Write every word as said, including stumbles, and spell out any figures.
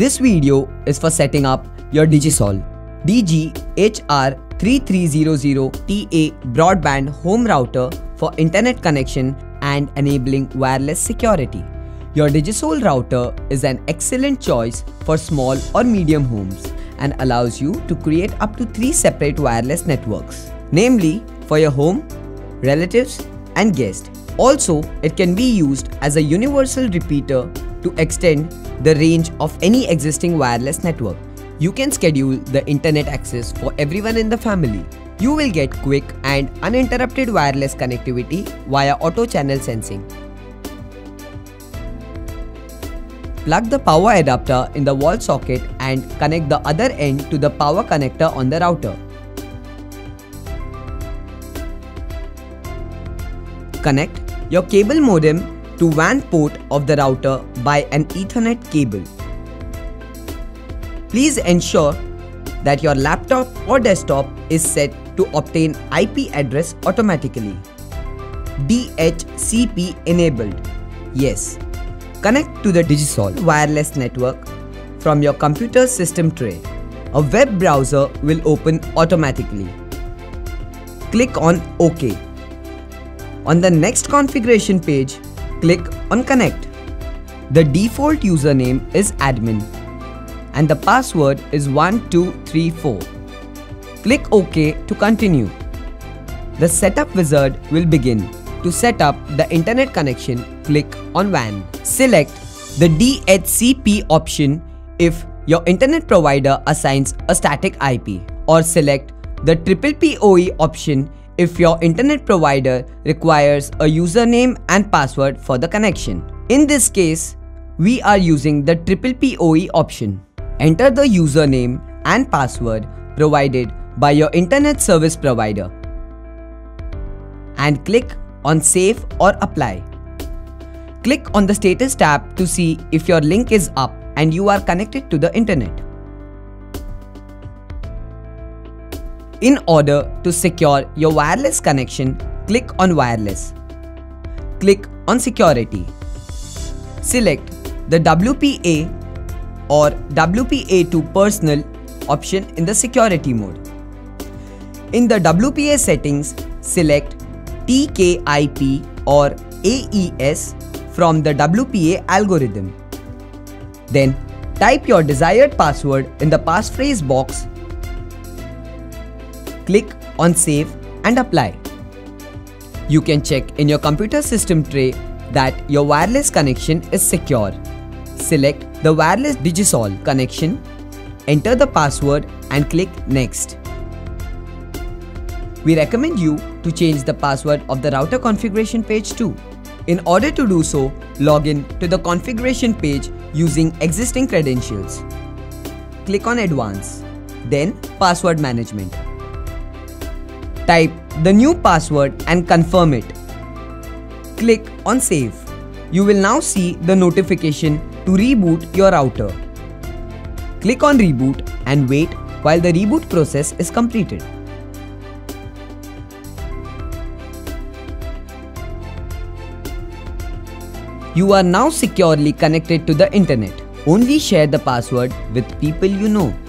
This video is for setting up your Digisol D G H R three three zero zero T A broadband home router for internet connection and enabling wireless security. Your Digisol router is an excellent choice for small or medium homes and allows you to create up to three separate wireless networks, namely for your home, relatives and guests. Also, it can be used as a universal repeater to extend the range of any existing wireless network. You can schedule the internet access for everyone in the family. You will get quick and uninterrupted wireless connectivity via auto channel sensing. Plug the power adapter in the wall socket and connect the other end to the power connector on the router. Connect your cable modem to W A N port of the router by an Ethernet cable. Please ensure that your laptop or desktop is set to obtain I P address automatically. D H C P enabled. Yes. Connect to the Digisol wireless network from your computer system tray. A web browser will open automatically. Click on OK. On the next configuration page, click on Connect. The default username is admin and the password is one two three four. Click OK to continue. The setup wizard will begin. To set up the internet connection, click on W A N. Select the D H C P option if your internet provider assigns a static I P, or select the P P P O E option if your internet provider requires a username and password for the connection. In this case, we are using the P P P O E option. Enter the username and password provided by your internet service provider and click on Save or Apply. Click on the Status tab to see if your link is up and you are connected to the internet. In order to secure your wireless connection, click on Wireless. Click on Security. Select the W P A or W P A two Personal option in the Security mode. In the W P A settings, select T K I P or A E S from the W P A algorithm. Then type your desired password in the passphrase box. Click on Save and Apply. You can check in your computer system tray that your wireless connection is secure. Select the wireless Digisol connection, enter the password and click Next. We recommend you to change the password of the router configuration page too. In order to do so, log in to the configuration page using existing credentials. Click on Advanced, then Password Management. Type the new password and confirm it. Click on Save. You will now see the notification to reboot your router. Click on Reboot and wait while the reboot process is completed. You are now securely connected to the internet. Only share the password with people you know.